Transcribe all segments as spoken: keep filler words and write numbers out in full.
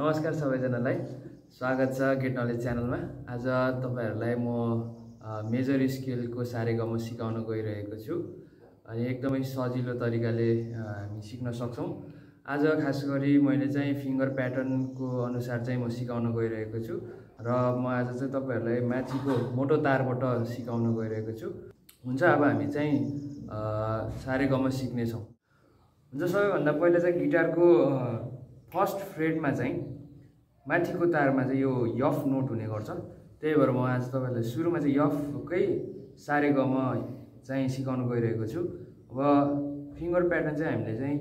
नमस्कार सबैजनालाई स्वागत छ गेट नलेज च्यानलमा। आज तपाईहरुलाई म मेजर स्केलको सारेगामा सिकाउन गइरहेको छु अनि एकदमै सजिलो तरिकाले हामी सिक्न सक्छौं। आज खास गरी मैले चाहिँ फिंगर पैटर्न को अनुसार चाहिँ म सिकाउन गइरहेको छु र म आज चाहिँ तपाईहरुलाई माथिको मोटो तारबाट सिकाउन गइरहेको छु। हुन्छ, अब हामी चाहिँ सारेगामा सिक्ने छौं। हुन्छ, सबैभन्दा पहिले चाहिँ गिटारको फर्स्ट फ्रेड में चाहे मथि को तार में यो यफ नोट होने गर्छ। त्यही भएर म आज तपाईहरुलाई सुरू में यफकै सारेगामा चाहिँ सिकाउन गइरहेको छु। अब फिंगर पैटर्न चाहिँ हामीले चाहिँ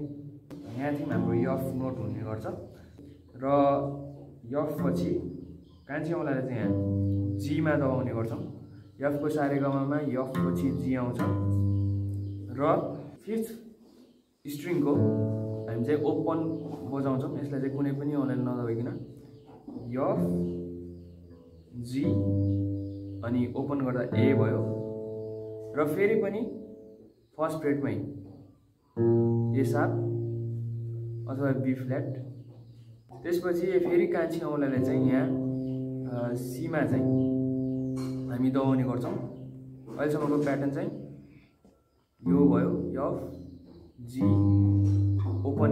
यहाँ थिम हाम्रो यफ नोट हुने गर्छ र यफ पछि कान्छी औँलाले चाहिँ यहाँ जी में दबाउने गर्छौं। यफको सारेगामामा यफ पछि जी आउँछ र फिफ्थ स्ट्रिङ को हम चाहिँ ओपन बजाउँछौं। यसलाई कुनै पनि औँलाले नदबाइकन यफ जी अनि ओपन गर्दा ए भयो र फेरि पनि फर्स्ट फ्रेटमै ए सार्प अथवा बी फ्ल्याट। त्यसपछि फेरि कान्छी औँलाले चाहिँ यहाँ सी मा चाहिँ हामी दबाउने गर्छौं। अहिलेसम्मको प्याटर्न चाहिँ यो भयो F G open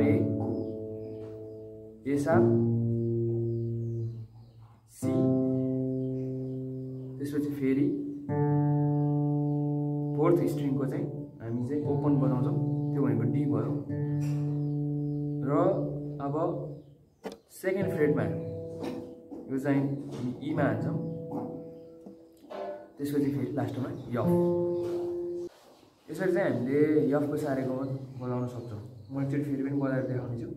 A sharp C त्यसपछि फेरि फोर्थ स्ट्रिङ को चाहिँ हामी चाहिँ ओपन बनाउँछौं, त्यो भनेको डी भयो। र अब सेकेन्ड फ्रेटमा यो चाहिँ हामी ई मा हान्छौं, त्यसपछि फेरि लास्टमा यफ। यसरी चाहिँ हामीले यफको सारेगामा बजाउन सक्छौं। म एकचोटि फेरि पनि बजाएर देखाउने छु।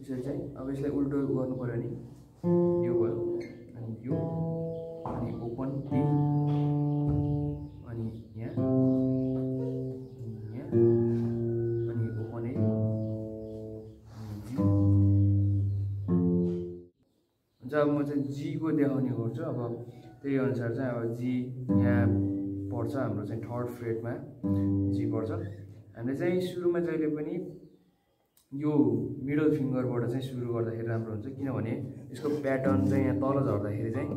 यसरी चाहिँ अब यसलाई उल्टो गर्नु पर्यो नि यो भयो अनि यो अनि ओपन डी अनि यहाँ अनि यहाँ अनि ओपन ए अनि जी। हुन्छ, अब म चाहिँ जी को देखाउने गर्छु। अब त्यही अनुसार चाहिँ अब जी यहाँ पर्छ, हाम्रो चाहिँ थर्ड फ्रेटमा जी पर्छ। हामीले चाहिँ सुरुमा जहिले पनि यो मिडल फिङ्गरबाट चाहिँ सुरु गर्दाखेरि राम्रो हुन्छ, किनभने यसको प्याटर्न चाहिँ यहाँ तल झर्दाखेरि चाहिँ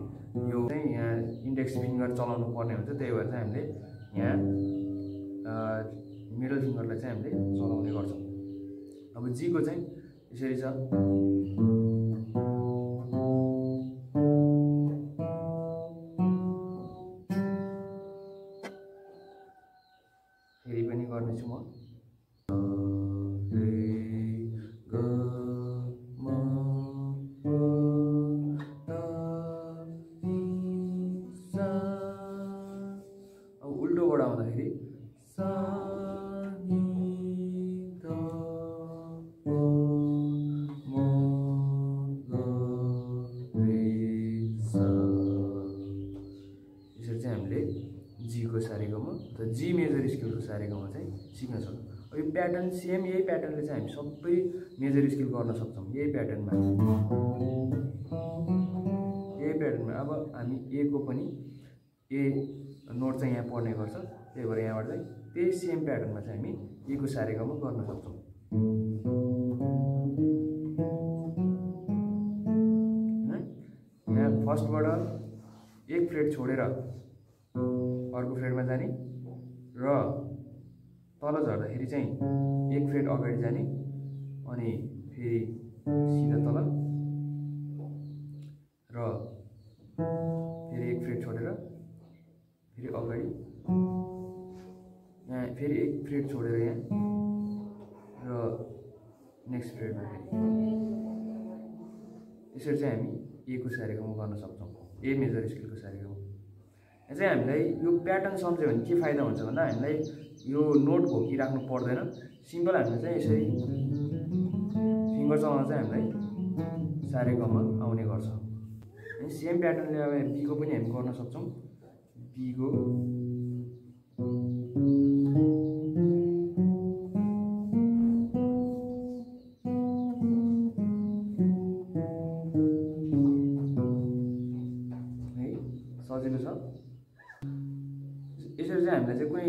यो चाहिँ यहाँ इन्डेक्स फिङ्गर चलाउनु पर्ने हुन्छ। त्यही भएर चाहिँ हामीले यहाँ मिडल फिङ्गरलाई चाहिँ हामीले चलाउने गर्छौँ। अब जीको चाहिँ यसरी छ जी मेजर स्केल को सारेगामा चाहिँ सिक्न सक्छौं। यो प्याटर्न सेम यही प्याटर्नले चाहिँ हामी सबै मेजर स्केल गर्न सक्छौं यही प्याटर्नमा यही प्याटर्नमा अब हामी ए को पनि ए नोट चाहिँ यहाँ पर्ने गर्छ। त्यही भएर यहाँबाट चाहिँ त्यही सेम प्याटर्नमा चाहिँ हामी ए को सारेगामा गर्न सक्छौं। यहाँ फर्स्टबाट एक फ्रेट छोडेर अर्को फ्रेटमा जाने र तल झर्दाखेरि चाहिँ एक फ्रेट अगाडि जाने अनि फेरि सिधा तल र फेरि एक फ्रेट छोडेर फेरि अगाडि यहाँ फेरि एक फ्रेट छोडेर यहाँ र नेक्स्ट फ्रेटमा फेरि। यसरी चाहिँ हामी ए को सारेगामा गर्न सक्छौँ, ए मेजर स्केलको सारेगामा। चाहिँ हामीलाई यो प्याटर्न सम्झ्यो भने के फाइदा हुन्छ भन्दा हामीलाई यो नोट घोकिराख्नु पर्दैन। सिम्पल हामीले चाहिँ यसरी फिङ्गर चलाउन चाहिँ हामीलाई सारेगामा आउने गर्छ। अनि सेम प्याटर्नले अब बीको पनि हामी गर्न सक्छौँ। बीको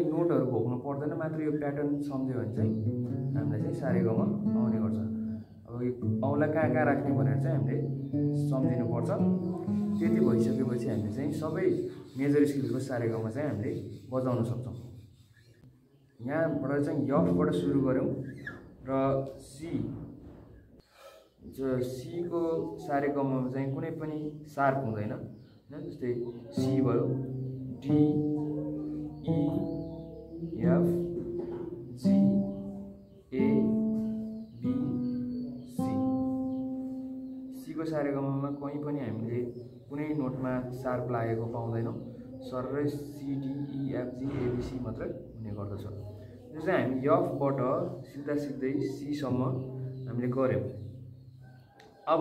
कुनै नोटहरुको हुनु पर्दैन, मात्र यो प्याटर्न समझ्यो भने चाहिँ हामीलाई चाहिँ सारेगमा आउने गर्छ। अब यो औला कहाँ कहाँ राख्ने भनेर चाहिँ हामीले समझिनु पर्छ। त्यति भइसकेपछि हामीले चाहिँ सबै मेजर स्केलको सारेगमा चाहिँ हामीले बजाउन सक्छौं। यहाँबाट चाहिँ यफबाट सुरु गर्यौं र सी जो सी को सारेगमा चाहिँ कुनै पनि शार्प हुँदैन, जस्तै सी भयो, D, E, F, G, A, B, C. C को सारेगमा कहीं पनि हामीले कुनै नोटमा शार्प लागेको पाउँदैनौं, सरल C D E F G A B C मात्र हुने गर्दछ। जो चाहिँ हामी यफबाट सिधा सिधै सीसम्म हामीले गर्यौं। अब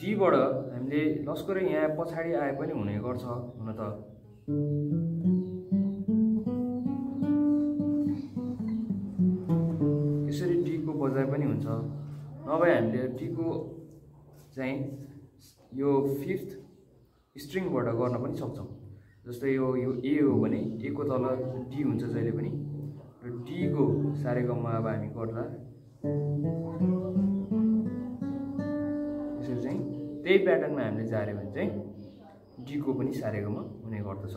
डी बाट हामीले लस्कर यहाँ पछाडी आए पनि हुने गर्छ, हुन त यसरी डी को बजाइ पनि हुन्छ, नभए हामीले डी को चाहिँ यो फिफ्थ स्ट्रिङबाट गर्न पनि सक्छौं। जस्तै यो यो ए हो भने ए को तल डी हुन्छ जहिले पनि, र डी को सारेगमा अब हामी गर्दा त्यही प्याटर्नमा हामीले जार्यो भने चाहिँ डी को पनि सारेगमा हुने गर्दछ।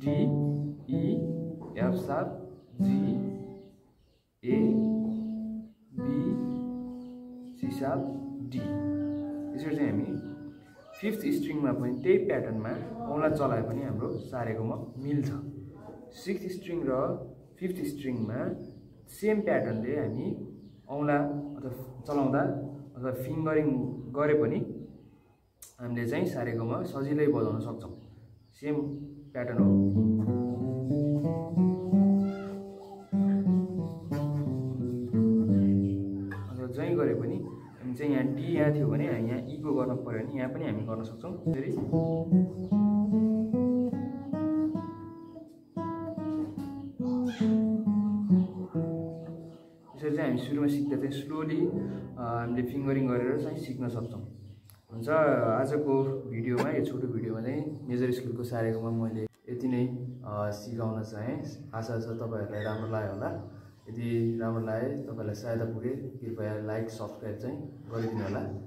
D E F sharp G A B C sharp D, यसरी चाहिँ हामी फिफ्थ स्ट्रिङमा पनि त्यही प्याटर्नमा औँला चलाए पनि हाम्रो सारेगमा मिल्छ। सिक्स्थ स्ट्रिङ र फिफ्थ स्ट्रिङमा सेम प्याटर्नले हामी औँला अथवा चलाउँदा अथवा फिङ्गरिङ गरे पनि हामीले चाहिँ सारेगमा सजिलै बजाउन सक्छौँ। सेम प्याटर्न हो। अथवा जहीँ गरे पनि हामी चाहिँ यहाँ डी यहाँ थियो भने यहाँ ई को गर्नु पऱ्यो भने यहाँ पनि हामी गर्न सक्छौँ। फेरि यसरी चाहिँ हामी सुरुमा सिक्दा चाहिँ स्लोली हामीले फिङ्गरिङ गरेर चाहिँ सिक्न सक्छौँ। हुन्छ, आजको भिडियोमा, यो छोटो भिडियोमा चाहिँ मेजर स्केलको सारेगमा मैले यति नै सिकाउन चाहेँ। आशा छ तपाईँहरूलाई राम्रो लाग्यो होला। यदि राम्रो लाग्यो, तपाईँहरूलाई सहायता पुगे, कृपया लाइक सब्सक्राइब चाहिँ गरिदिनु होला।